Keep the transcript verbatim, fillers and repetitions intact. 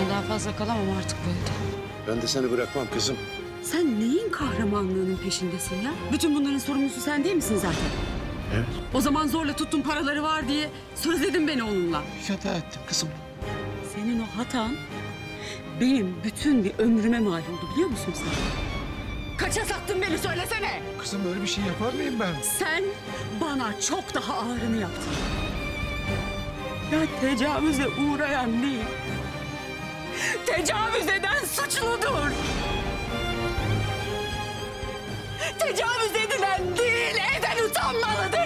Ben daha fazla kalamam artık bu evde. Ben de seni bırakmam kızım. Sen neyin kahramanlığının peşindesin ya? Bütün bunların sorumlusu sen değil misin zaten? Evet. O zaman zorla tuttum paraları var diye sözledin beni onunla. Hata ettim kızım. Senin o hatan benim bütün bir ömrüme mal oldu biliyor musun sen? Kaça sattın beni söylesene. Kızım öyle bir şey yapar mıyım ben? Sen bana çok daha ağırını yaptın. Ya tecavüze uğrayan değil, tecavüz eden suçludur. Tecavüz edilen değil, eden utanmalıdır.